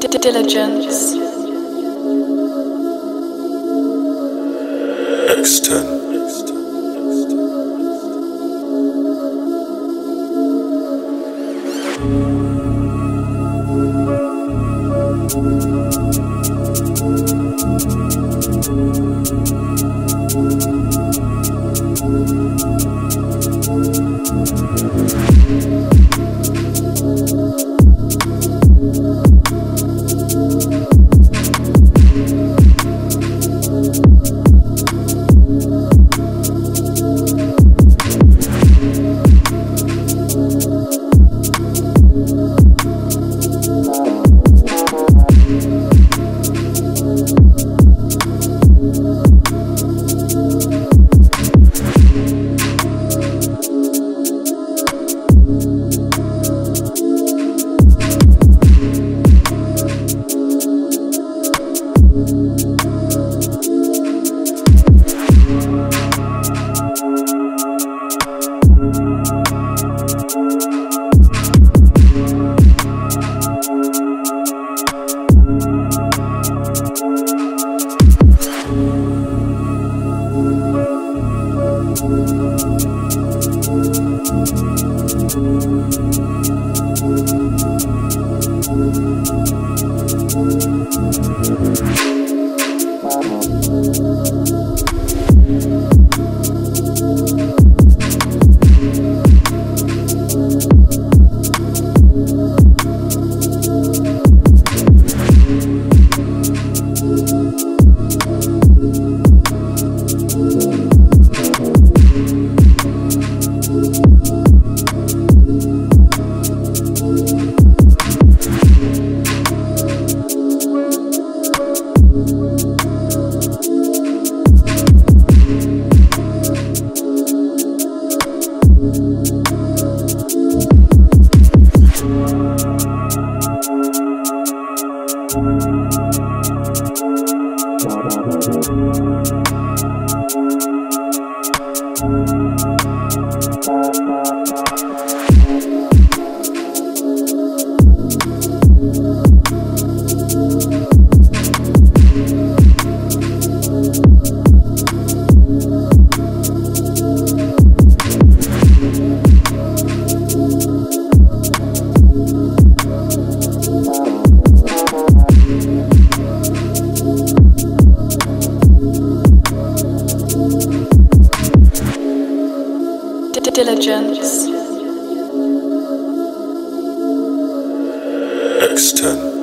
diligence, extend, diligence, extend.